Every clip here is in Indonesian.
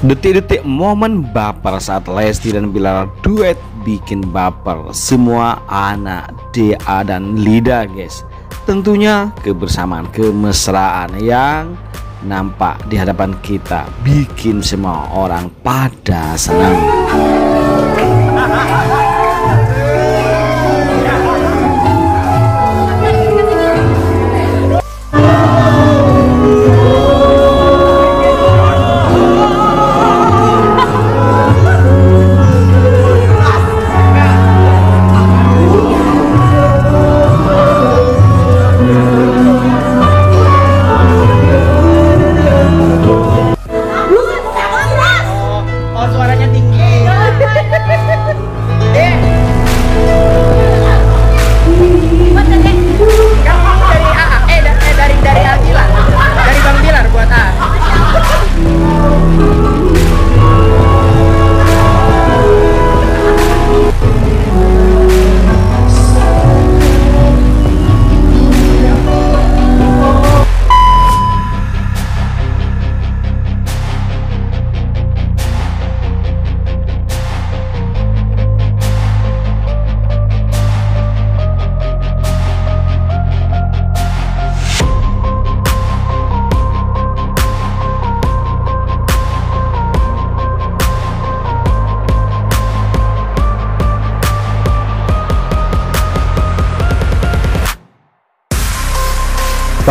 Detik-detik momen baper saat Lesti dan Billar duet bikin baper semua anak DA dan Lida, guys. Tentunya kebersamaan, kemesraan yang nampak di hadapan kita bikin semua orang pada senang.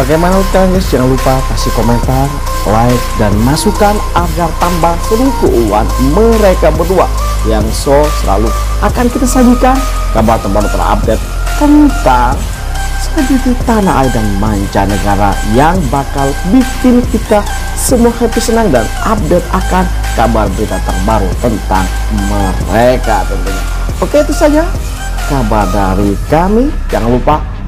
Bagaimana kalian, guys? Jangan lupa kasih komentar, like, dan masukan agar tambah seru keuangan mereka berdua yang selalu akan kita sajikan kabar terbaru terupdate tentang selanjutnya tanah air dan mancanegara yang bakal bikin kita semua happy, senang, dan update akan kabar berita terbaru tentang mereka tentunya. Oke, itu saja kabar dari kami. Jangan lupa